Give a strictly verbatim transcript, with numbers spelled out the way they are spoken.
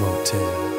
Motel.